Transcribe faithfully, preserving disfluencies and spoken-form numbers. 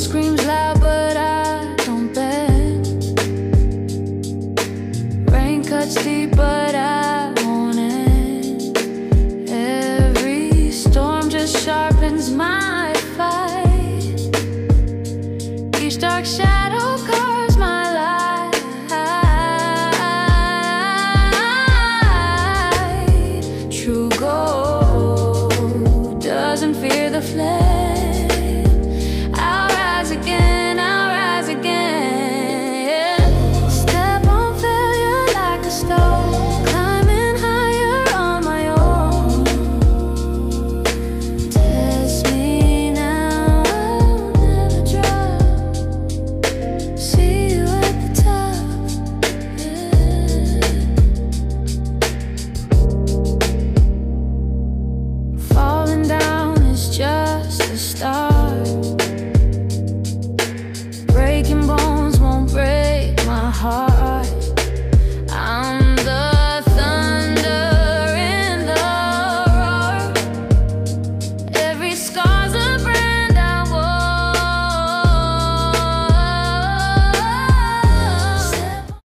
screams loud, but I don't bend. Rain cuts deep, but I won't end. Every storm just sharpens my fight. Each dark shadow